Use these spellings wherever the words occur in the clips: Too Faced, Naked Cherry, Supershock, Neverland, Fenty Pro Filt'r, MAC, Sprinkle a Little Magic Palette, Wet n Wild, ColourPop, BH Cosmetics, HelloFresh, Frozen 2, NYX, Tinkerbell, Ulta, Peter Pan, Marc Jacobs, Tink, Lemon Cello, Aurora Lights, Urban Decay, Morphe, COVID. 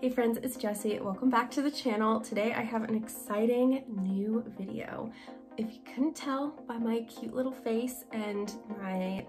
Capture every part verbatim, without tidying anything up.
Hey friends, it's Jessie. Welcome back to the channel. Today I have an exciting new video. If you couldn't tell by my cute little face and my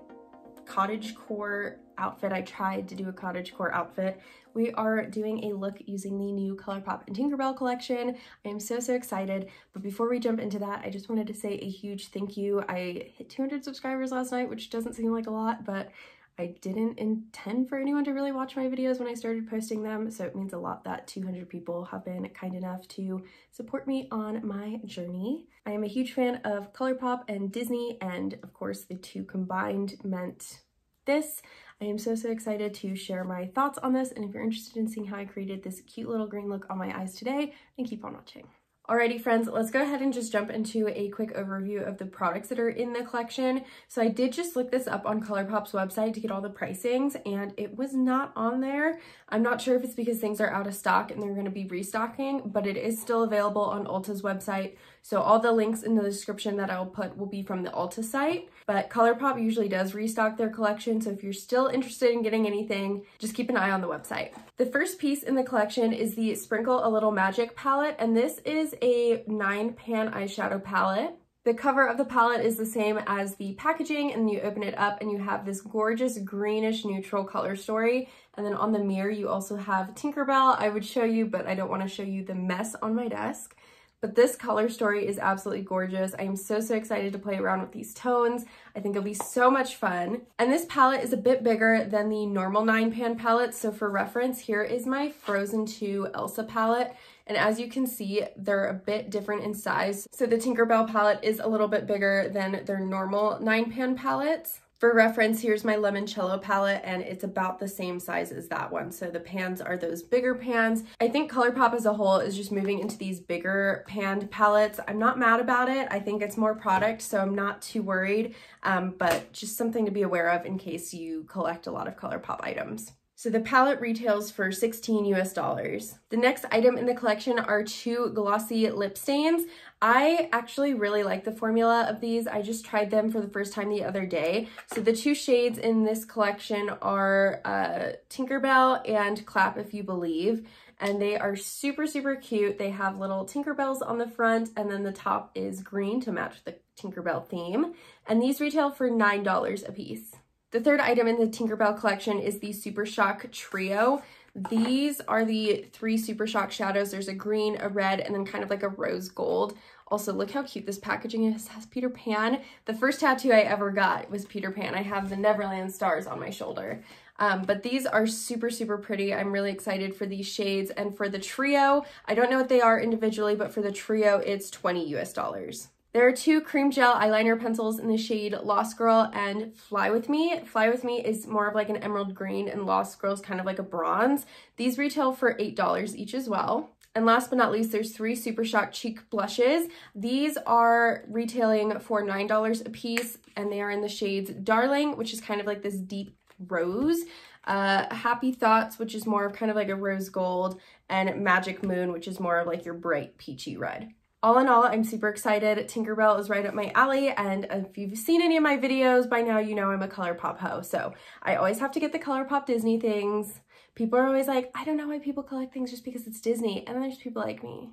cottagecore outfit, I tried to do a cottagecore outfit. We are doing a look using the new ColourPop and Tinkerbell collection. I am so, so excited. But before we jump into that, I just wanted to say a huge thank you. I hit two hundred subscribers last night, which doesn't seem like a lot, but I didn't intend for anyone to really watch my videos when I started posting them, so it means a lot that two hundred people have been kind enough to support me on my journey. I am a huge fan of ColourPop and Disney, and of course the two combined meant this. I am so, so excited to share my thoughts on this, and if you're interested in seeing how I created this cute little green look on my eyes today, then keep on watching. Alrighty friends, let's go ahead and just jump into a quick overview of the products that are in the collection. So I did just look this up on ColourPop's website to get all the pricings, and it was not on there. I'm not sure if it's because things are out of stock and they're going to be restocking, but it is still available on Ulta's website. So all the links in the description that I'll put will be from the Ulta site, but ColourPop usually does restock their collection. So if you're still interested in getting anything, just keep an eye on the website. The first piece in the collection is the Sprinkle a Little Magic palette, and this is a nine pan eyeshadow palette. The cover of the palette is the same as the packaging, and you open it up and you have this gorgeous greenish neutral color story. And then on the mirror, you also have Tinkerbell. I would show you, but I don't want to show you the mess on my desk. But this color story is absolutely gorgeous. I am so, so excited to play around with these tones. I think it'll be so much fun. And this palette is a bit bigger than the normal nine pan palette. So for reference, here is my Frozen two Elsa palette. And as you can see, they're a bit different in size. So the Tinkerbell palette is a little bit bigger than their normal nine pan palettes. For reference, here's my Lemon Cello palette, and it's about the same size as that one. So the pans are those bigger pans. I think ColourPop as a whole is just moving into these bigger panned palettes. I'm not mad about it. I think it's more product, so I'm not too worried, um, but just something to be aware of in case you collect a lot of ColourPop items. So the palette retails for sixteen U S dollars. The next item in the collection are two glossy lip stains. I actually really like the formula of these. I just tried them for the first time the other day. So the two shades in this collection are uh, Tinkerbell and Clap If You Believe. And they are super, super cute. They have little Tinkerbells on the front, and then the top is green to match the Tinkerbell theme. And these retail for nine dollars a piece. The third item in the Tinkerbell collection is the Supershock Trio. These are the three Supershock shadows. There's a green, a red, and then kind of like a rose gold. Also, look how cute this packaging is. It has Peter Pan. The first tattoo I ever got was Peter Pan. I have the Neverland stars on my shoulder. Um, but these are super, super pretty. I'm really excited for these shades. And for the trio, I don't know what they are individually, but for the trio, it's twenty U S dollars. There are two cream gel eyeliner pencils in the shade Lost Girl and Fly With Me. Fly With Me is more of like an emerald green, and Lost Girl is kind of like a bronze. These retail for eight dollars each as well. And last but not least, there's three Supershock Cheek Blushes. These are retailing for nine dollars a piece, and they are in the shades Darling, which is kind of like this deep rose, uh, Happy Thoughts, which is more of kind of like a rose gold, and Magic Moon, which is more of like your bright peachy red. All in all, I'm super excited. Tinkerbell is right up my alley, and if you've seen any of my videos by now, you know I'm a ColourPop hoe, so I always have to get the ColourPop Disney things. People are always like, I don't know why people collect things just because it's Disney, and then there's people like me.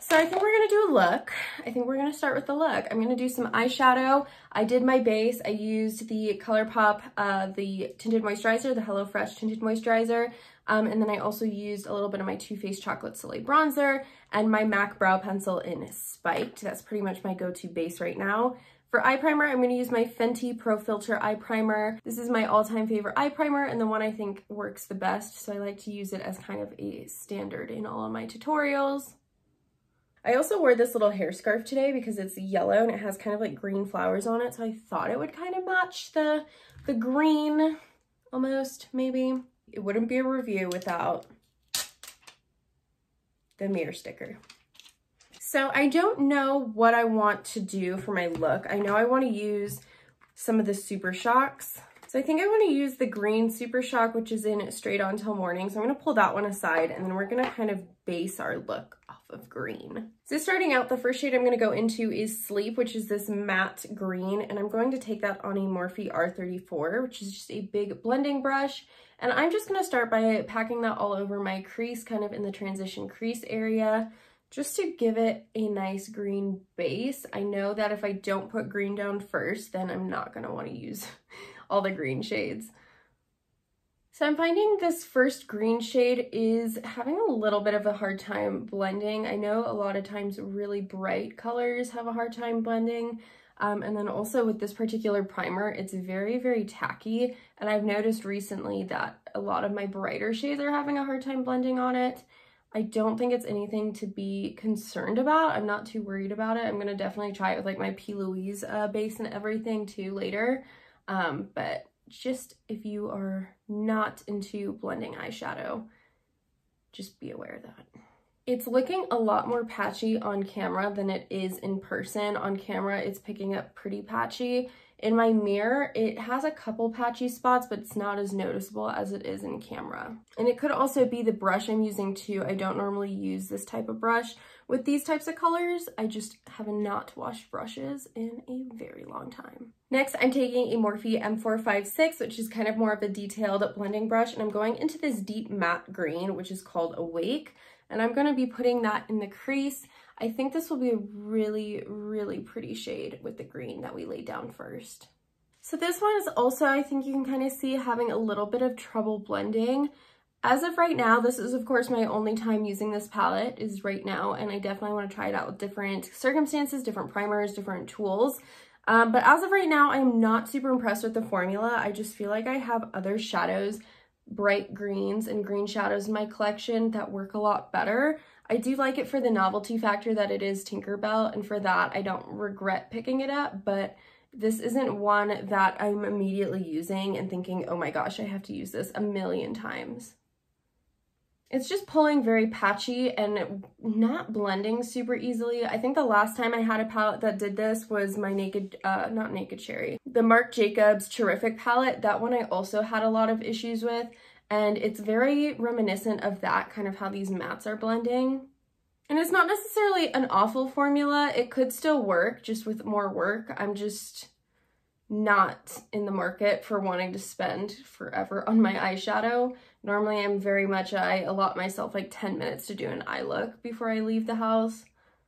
So I think we're gonna do a look. I think we're gonna start with the look. I'm gonna do some eyeshadow. I did my base. I used the ColourPop, uh, the tinted moisturizer, the HelloFresh tinted moisturizer. Um, and then I also used a little bit of my Too Faced Chocolate Soleil Bronzer and my MAC Brow Pencil in Spiked. That's pretty much my go-to base right now. For eye primer, I'm going to use my Fenty Pro Filter Eye Primer. This is my all-time favorite eye primer and the one I think works the best, so I like to use it as kind of a standard in all of my tutorials. I also wore this little hair scarf today because it's yellow and it has kind of like green flowers on it, so I thought it would kind of match the, the green almost, maybe. It wouldn't be a review without the mirror sticker. So I don't know what I want to do for my look. I know I want to use some of the Supershocks. So I think I want to use the green Supershock, which is in Straight On Till Morning. So I'm going to pull that one aside, and then we're going to kind of base our look off of green. So starting out, the first shade I'm going to go into is Sleep, which is this matte green. And I'm going to take that on a Morphe R thirty-four, which is just a big blending brush. And I'm just going to start by packing that all over my crease, kind of in the transition crease area, just to give it a nice green base. I know that if I don't put green down first, then I'm not going to want to use all the green shades. So I'm finding this first green shade is having a little bit of a hard time blending. I know a lot of times really bright colors have a hard time blending. Um, and then also with this particular primer, it's very, very tacky. And I've noticed recently that a lot of my brighter shades are having a hard time blending on it. I don't think it's anything to be concerned about. I'm not too worried about it. I'm gonna definitely try it with like my P. Louise uh, base and everything too later. Um, but just if you are not into blending eyeshadow, just be aware of that. It's looking a lot more patchy on camera than it is in person. On camera, it's picking up pretty patchy. In my mirror, it has a couple patchy spots, but it's not as noticeable as it is in camera. And it could also be the brush I'm using too. I don't normally use this type of brush with these types of colors. I just have not washed brushes in a very long time. Next, I'm taking a Morphe M four fifty-six, which is kind of more of a detailed blending brush, and I'm going into this deep matte green, which is called Awake, and I'm going to be putting that in the crease. I think this will be a really, really pretty shade with the green that we laid down first. So this one is also, I think you can kind of see, having a little bit of trouble blending. As of right now, this is of course my only time using this palette is right now, and I definitely want to try it out with different circumstances, different primers, different tools. Um, but as of right now, I'm not super impressed with the formula. I just feel like I have other shadows, bright greens and green shadows in my collection that work a lot better. I do like it for the novelty factor that it is Tinkerbell, and for that I don't regret picking it up, but this isn't one that I'm immediately using and thinking, oh my gosh, I have to use this a million times. It's just pulling very patchy and not blending super easily. I think the last time I had a palette that did this was my Naked, uh, not Naked Cherry, the Marc Jacobs Terrific palette. That one I also had a lot of issues with. And it's very reminiscent of that, kind of how these mattes are blending. And it's not necessarily an awful formula. It could still work, just with more work. I'm just not in the market for wanting to spend forever on my eyeshadow. Normally I'm very much, I allot myself like ten minutes to do an eye look before I leave the house.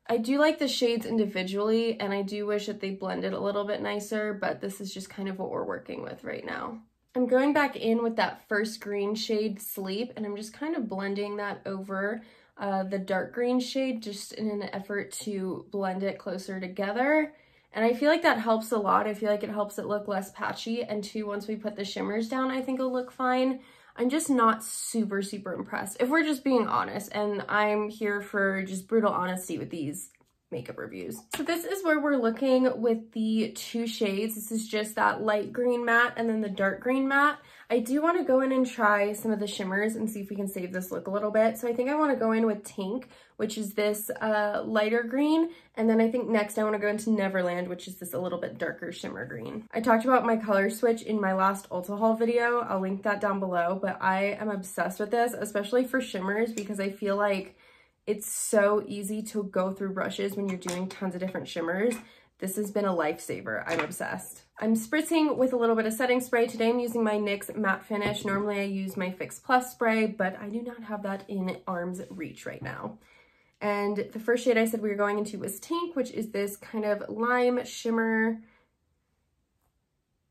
I do like the shades individually, and I do wish that they blended a little bit nicer, but this is just kind of what we're working with right now. I'm going back in with that first green shade, Sleep, and I'm just kind of blending that over uh, the dark green shade, just in an effort to blend it closer together. And I feel like that helps a lot. I feel like it helps it look less patchy, and too, once we put the shimmers down, I think it'll look fine. I'm just not super, super impressed, if we're just being honest, and I'm here for just brutal honesty with these makeup reviews. So this is where we're looking with the two shades. This is just that light green matte and then the dark green matte. I do want to go in and try some of the shimmers and see if we can save this look a little bit. So I think I want to go in with Tink, which is this uh, lighter green. And then I think next I want to go into Neverland, which is this a little bit darker shimmer green. I talked about my color switch in my last Ulta haul video. I'll link that down below, but I am obsessed with this, especially for shimmers, because I feel like it's so easy to go through brushes when you're doing tons of different shimmers. This has been a lifesaver. I'm obsessed. I'm spritzing with a little bit of setting spray. Today I'm using my N Y X Matte Finish. Normally I use my Fix Plus spray, but I do not have that in arm's reach right now. And the first shade I said we were going into was Tink, which is this kind of lime shimmer.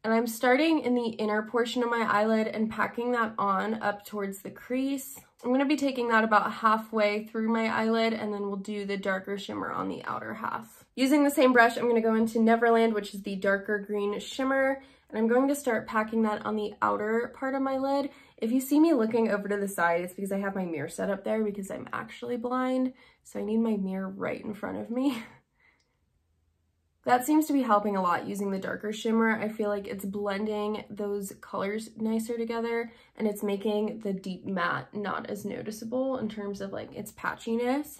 And I'm starting in the inner portion of my eyelid and packing that on up towards the crease. I'm going to be taking that about halfway through my eyelid, and then we'll do the darker shimmer on the outer half. Using the same brush, I'm going to go into Neverland, which is the darker green shimmer, and I'm going to start packing that on the outer part of my lid. If you see me looking over to the side, it's because I have my mirror set up there because I'm actually blind, so I need my mirror right in front of me. That seems to be helping a lot, using the darker shimmer. I feel like it's blending those colors nicer together, and it's making the deep matte not as noticeable in terms of like its patchiness.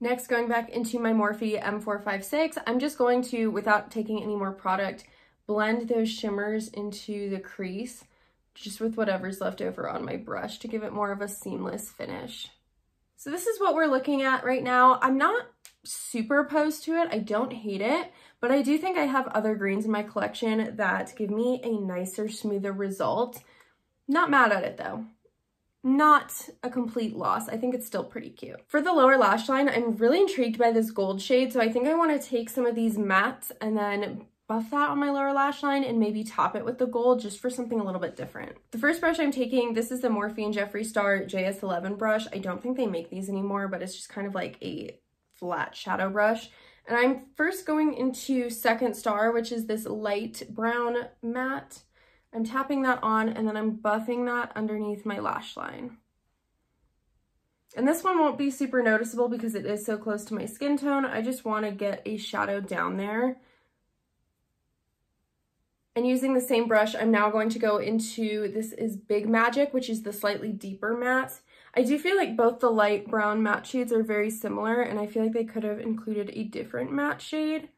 Next, going back into my Morphe M four fifty-six, I'm just going to, without taking any more product, blend those shimmers into the crease, just with whatever's left over on my brush to give it more of a seamless finish. So this is what we're looking at right now. I'm not super opposed to it. I don't hate it, but I do think I have other greens in my collection that give me a nicer, smoother result. Not mad at it though. Not a complete loss. I think it's still pretty cute. For the lower lash line, I'm really intrigued by this gold shade, so I think I want to take some of these mattes and then buff that on my lower lash line and maybe top it with the gold just for something a little bit different. The first brush I'm taking, this is the Morphe and Jeffree Star J S eleven brush. I don't think they make these anymore, but it's just kind of like a flat shadow brush. And I'm first going into Second Star, which is this light brown matte. I'm tapping that on and then I'm buffing that underneath my lash line. And this one won't be super noticeable because it is so close to my skin tone. I just want to get a shadow down there. And using the same brush, I'm now going to go into, this is Big Magic, which is the slightly deeper matte. I do feel like both the light brown matte shades are very similar, and I feel like they could have included a different matte shade.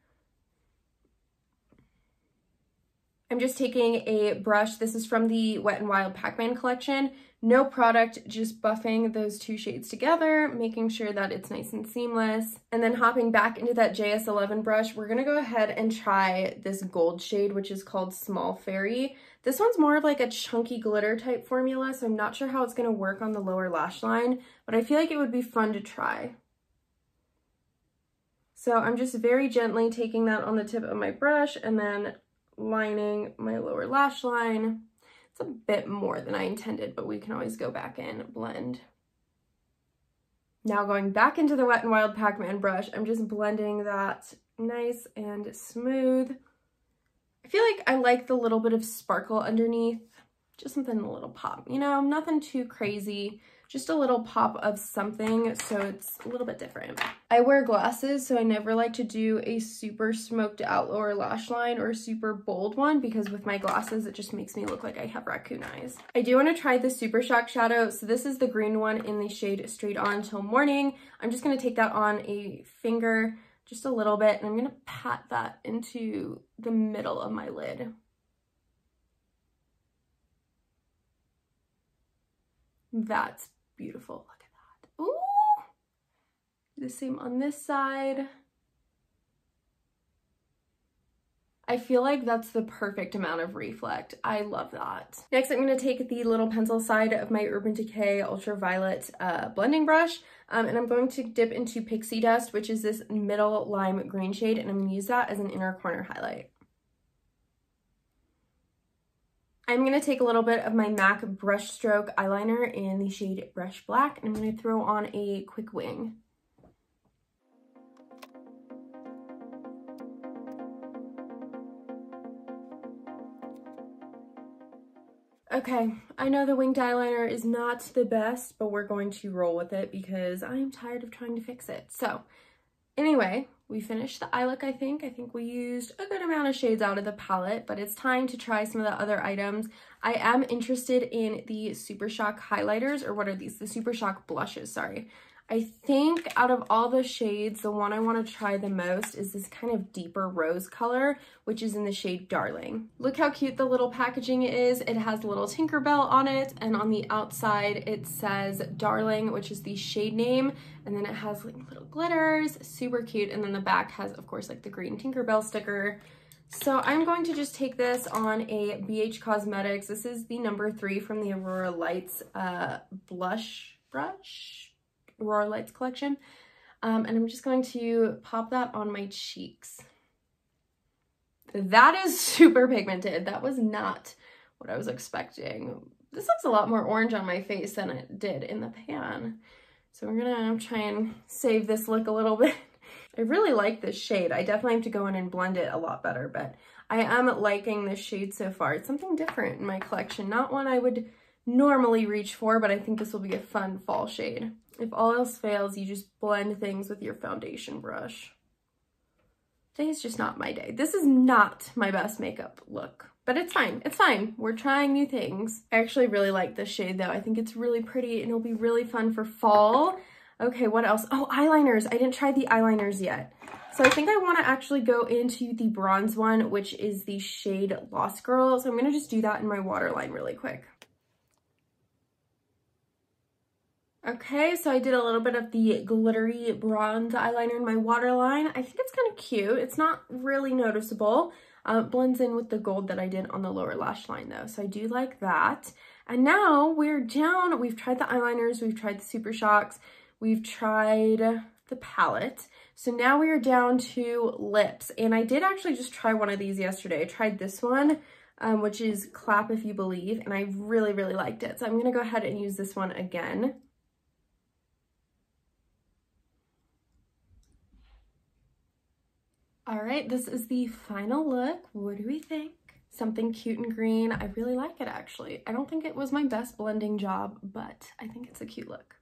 I'm just taking a brush. This is from the Wet n Wild Pac-Man collection. No product, just buffing those two shades together, making sure that it's nice and seamless. And then hopping back into that J S eleven brush, we're going to go ahead and try this gold shade, which is called Small Fairy. This one's more of like a chunky glitter type formula, so I'm not sure how it's going to work on the lower lash line, but I feel like it would be fun to try. So I'm just very gently taking that on the tip of my brush and then lining my lower lash line. It's a bit more than I intended, but we can always go back in, blend. Now going back into the Wet n Wild Pac-Man brush, I'm just blending that nice and smooth. I feel like I like the little bit of sparkle underneath, just something a little pop, you know, nothing too crazy, just a little pop of something, so it's a little bit different. I wear glasses, so I never like to do a super smoked out lower lash line or a super bold one, because with my glasses, it just makes me look like I have raccoon eyes. I do want to try the Supershock shadow, so this is the green one in the shade Straight On Till Morning. I'm just going to take that on a finger, just a little bit, and I'm going to pat that into the middle of my lid. That's beautiful. Look at that. Ooh! The same on this side. I feel like that's the perfect amount of reflect. I love that. Next, I'm going to take the little pencil side of my Urban Decay Ultraviolet uh, blending brush, um, and I'm going to dip into Pixie Dust, which is this middle lime green shade, and I'm going to use that as an inner corner highlight. I'm going to take a little bit of my MAC Brushstroke eyeliner in the shade Brush Black, and I'm going to throw on a quick wing. Okay, I know the winged eyeliner is not the best, but we're going to roll with it because I'm tired of trying to fix it. So anyway, we finished the eye look, I think. I think we used a good amount of shades out of the palette, but it's time to try some of the other items. I am interested in the Supershock highlighters, or what are these? The Supershock blushes, sorry. I think out of all the shades, the one I want to try the most is this kind of deeper rose color, which is in the shade Darling. Look how cute the little packaging is. It has a little Tinkerbell on it, and on the outside it says Darling, which is the shade name, and then it has like little glitters, super cute, and then the back has, of course, like the green Tinkerbell sticker. So I'm going to just take this on a B H Cosmetics. This is the number three from the Aurora Lights uh, blush brush. Aurora Lights collection, um, and I'm just going to pop that on my cheeks. That is super pigmented. That was not what I was expecting. This looks a lot more orange on my face than it did in the pan, so we're gonna try and save this look a little bit. I really like this shade. I definitely have to go in and blend it a lot better, but I am liking this shade so far. It's something different in my collection, not one I would normally reach for, but I think this will be a fun fall shade. If all else fails, you just blend things with your foundation brush. Today's just not my day. This is not my best makeup look, but it's fine. It's fine. We're trying new things. I actually really like this shade though. I think it's really pretty and it'll be really fun for fall. Okay, what else? Oh, eyeliners. I didn't try the eyeliners yet. So I think I want to actually go into the bronze one, which is the shade Lost Girl. So I'm going to just do that in my waterline really quick. Okay, so I did a little bit of the glittery bronze eyeliner in my waterline. I think it's kind of cute. It's not really noticeable. Uh, it blends in with the gold that I did on the lower lash line though, so I do like that. And now we're down. We've tried the eyeliners, we've tried the Supershocks, we've tried the palette. So now we are down to lips. And I did actually just try one of these yesterday. I tried this one, um, which is Clap If You Believe, and I really, really liked it. So I'm gonna go ahead and use this one again. All right, this is the final look. What do we think? Something cute and green. I really like it actually. I don't think it was my best blending job, but I think it's a cute look.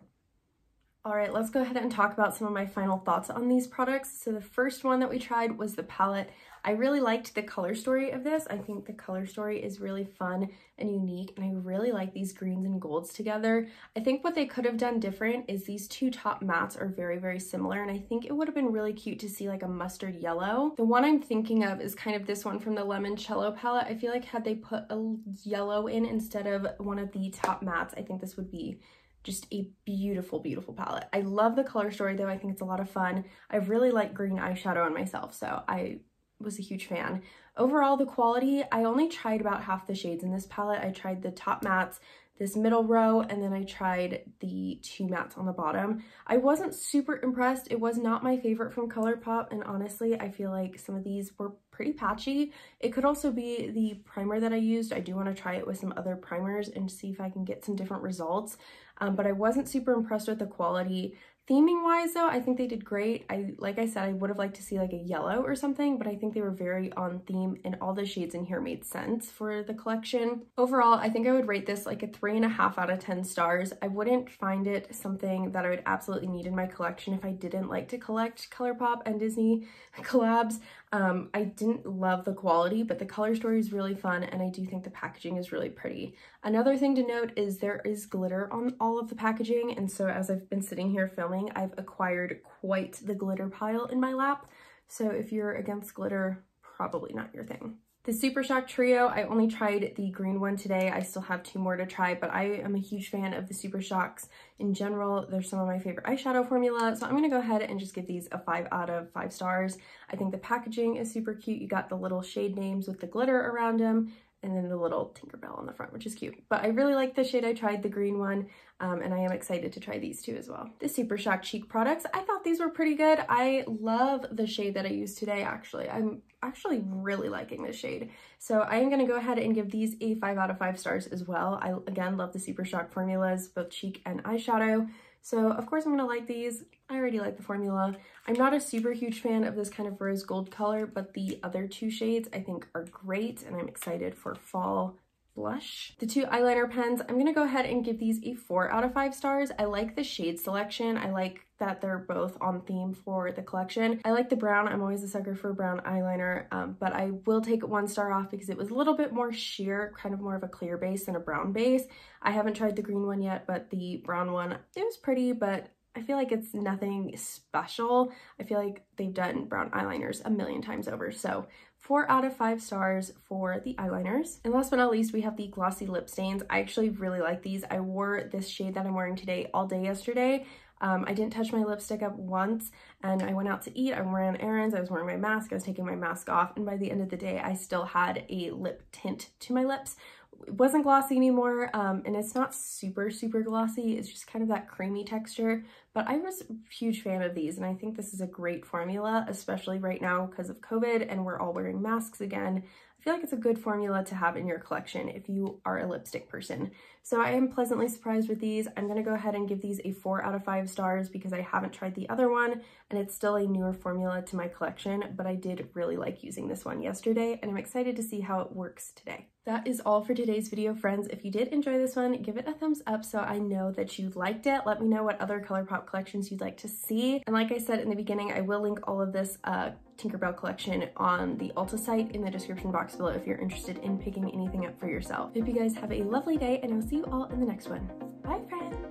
All right, let's go ahead and talk about some of my final thoughts on these products. So the first one that we tried was the palette. I really liked the color story of this. I think the color story is really fun and unique, and I really like these greens and golds together. I think what they could have done different is these two top mattes are very, very similar, and I think it would have been really cute to see like a mustard yellow. The one I'm thinking of is kind of this one from the Lemon Cello palette. I feel like had they put a yellow in instead of one of the top mattes, I think this would be just a beautiful, beautiful palette. I love the color story though. I think it's a lot of fun. I really like green eyeshadow on myself, so I was a huge fan. Overall, the quality, I only tried about half the shades in this palette. I tried the top mattes, this middle row, and then I tried the two mattes on the bottom. I wasn't super impressed. It was not my favorite from ColourPop, and honestly, I feel like some of these were pretty patchy. It could also be the primer that I used. I do want to try it with some other primers and see if I can get some different results, um, but I wasn't super impressed with the quality. Theming wise though, I think they did great. I, like I said, I would have liked to see like a yellow or something, but I think they were very on theme and all the shades in here made sense for the collection. Overall, I think I would rate this like a three and a half out of ten stars. I wouldn't find it something that I would absolutely need in my collection if I didn't like to collect ColourPop and Disney collabs. Um, I didn't love the quality, but the color story is really fun, and I do think the packaging is really pretty. Another thing to note is there is glitter on all of the packaging, and so as I've been sitting here filming, I've acquired quite the glitter pile in my lap. So if you're against glitter, probably not your thing. The Supershock Trio, I only tried the green one today. I still have two more to try, but I am a huge fan of the Supershocks in general. They're some of my favorite eyeshadow formula, so I'm gonna go ahead and just give these a five out of five stars. I think the packaging is super cute. You got the little shade names with the glitter around them, and then the little Tinkerbell on the front, which is cute. But I really like the shade I tried, the green one, um, and I am excited to try these two as well. The Supershock Cheek products, I thought these were pretty good. I love the shade that I used today, actually. I'm actually really liking this shade. So I am gonna go ahead and give these a five out of five stars as well. I, again, love the Supershock formulas, both cheek and eyeshadow. So of course I'm gonna like these. I already like the formula. I'm not a super huge fan of this kind of rose gold color, but the other two shades I think are great, and I'm excited for fall blush. The two eyeliner pens, I'm gonna go ahead and give these a four out of five stars. I like the shade selection. I like that they're both on theme for the collection. I like the brown. I'm always a sucker for brown eyeliner, um, but I will take one star off because it was a little bit more sheer, kind of more of a clear base than a brown base. I haven't tried the green one yet, but the brown one, it was pretty, but I feel like it's nothing special. I feel like they've done brown eyeliners a million times over. So four out of five stars for the eyeliners. And last but not least, we have the glossy lip stains. I actually really like these. I wore this shade that I'm wearing today all day yesterday. Um, I didn't touch my lipstick up once, and I went out to eat, I ran errands, I was wearing my mask, I was taking my mask off, and by the end of the day, I still had a lip tint to my lips. It wasn't glossy anymore, um, and it's not super, super glossy, it's just kind of that creamy texture, but I was a huge fan of these, and I think this is a great formula, especially right now because of COVID, and we're all wearing masks again. I feel like it's a good formula to have in your collection if you are a lipstick person. So I am pleasantly surprised with these. I'm gonna go ahead and give these a four out of five stars because I haven't tried the other one, and it's still a newer formula to my collection, but I did really like using this one yesterday, and I'm excited to see how it works today. That is all for today's video, friends. If you did enjoy this one, give it a thumbs up so I know that you liked it. Let me know what other ColourPop collections you'd like to see. And like I said in the beginning, I will link all of this uh, Tinkerbell collection on the Ulta site in the description box below if you're interested in picking anything up for yourself. Hope you guys have a lovely day, and I'll see you all in the next one. Bye, friends!